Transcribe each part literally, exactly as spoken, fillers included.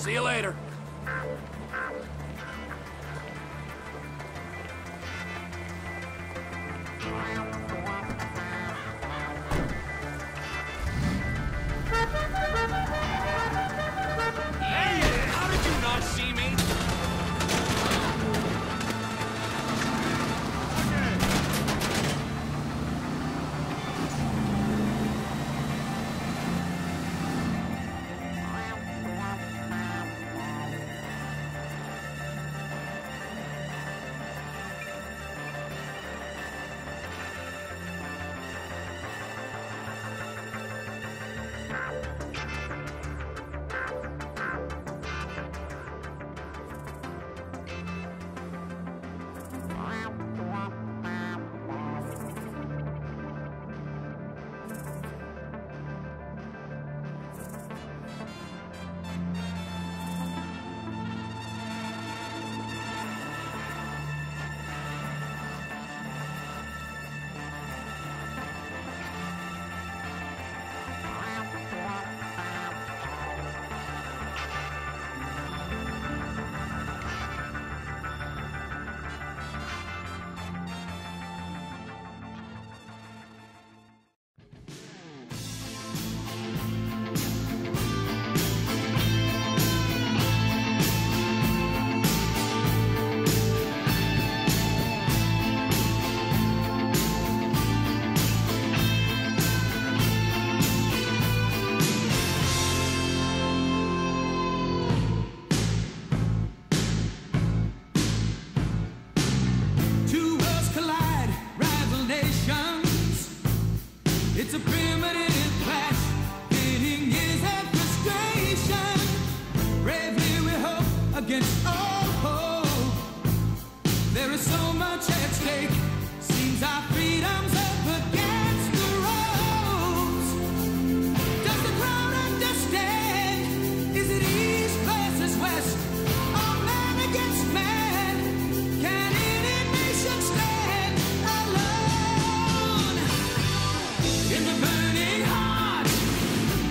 See you later. It's a primitive clash, pitting is and frustration. Bravely we hope against all hope. There is so much at stake. Seems our freedom's up against the ropes. Does the crowd understand? Is it East versus West? Or man against man? Can any nation stand alone? In the burning heart,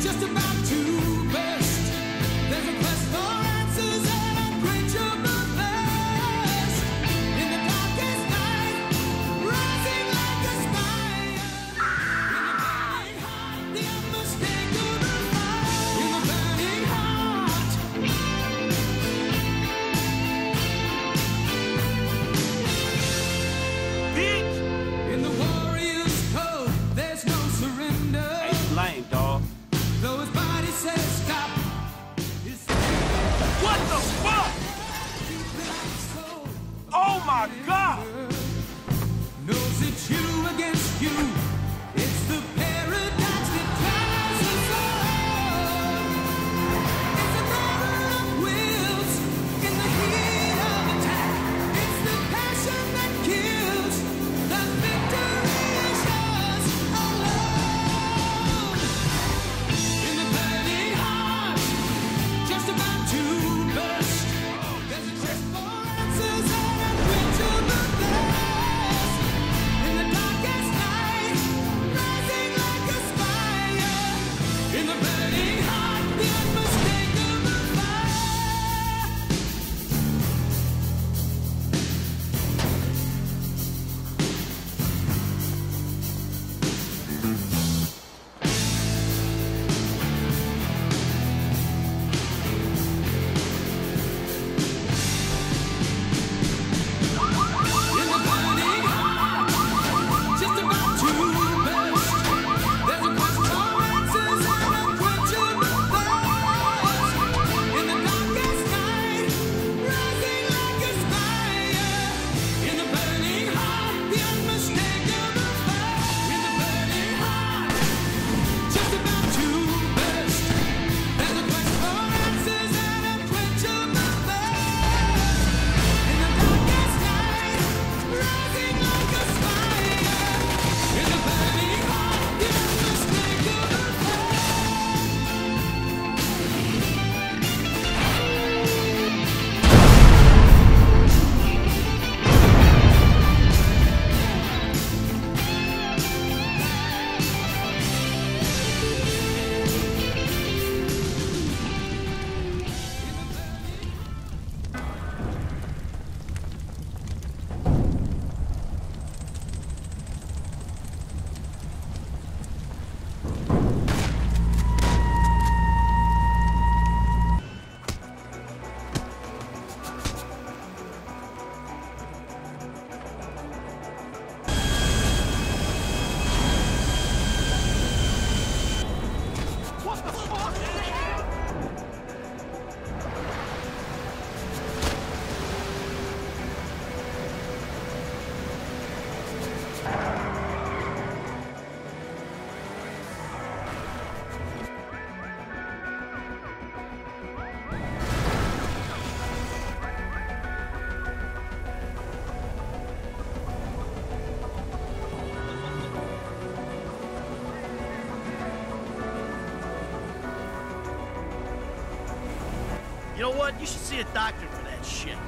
just about to burst, there's a quest for answers and a quenchable thirst. In the darkest night, rising like a spire. In the burning heart, the unmistakable fire. In the burning heart. In the warrior's code, there's no surrender. Ain't lame, dog. Though his body says stop, his what the fuck? Oh my God! Knows it's you against you. It's the paradox that ties us all. It's a battle of wills in the heat of attack. It's the passion that kills. The victory is yours alone. In the burning heart, just about to burst, there's a quest for answers and a quenchable thirst. You know what? You should see a doctor for that shit.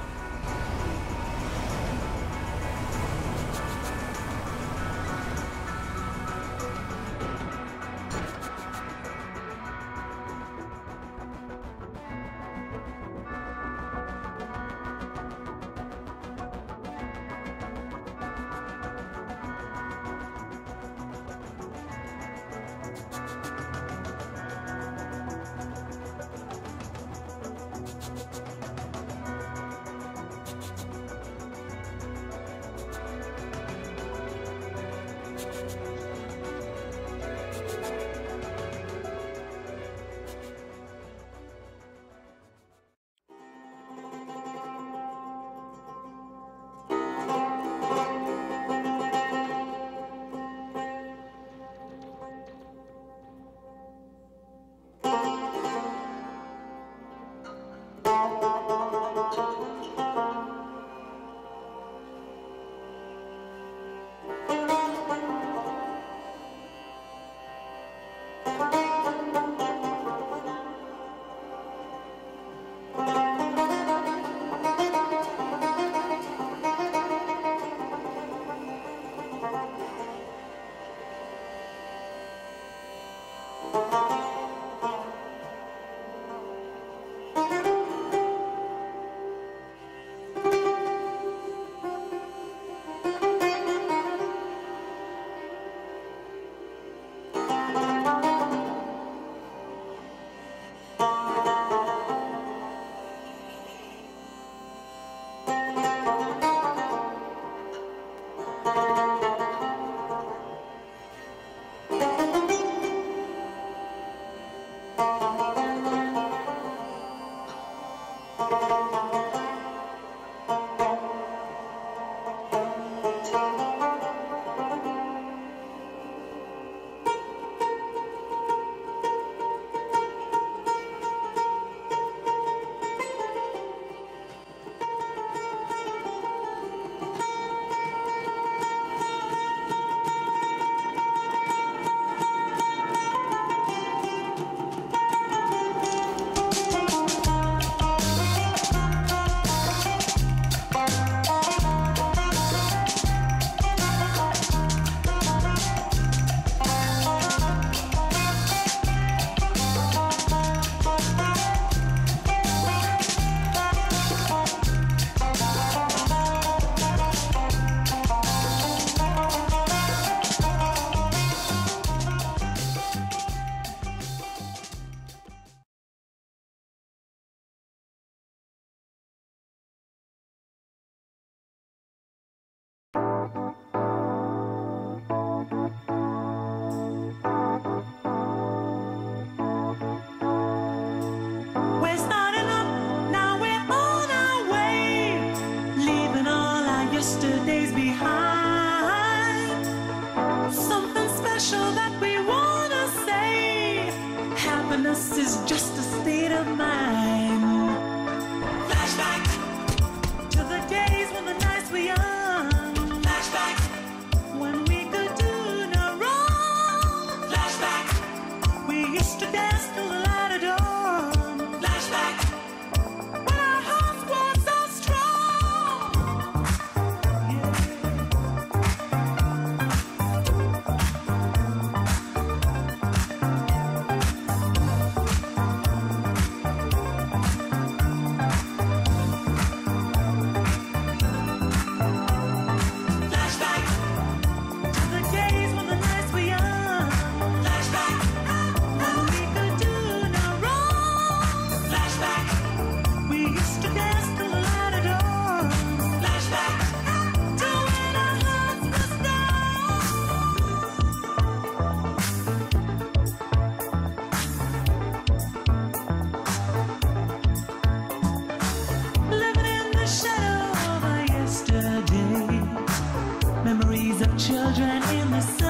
Children in the sun.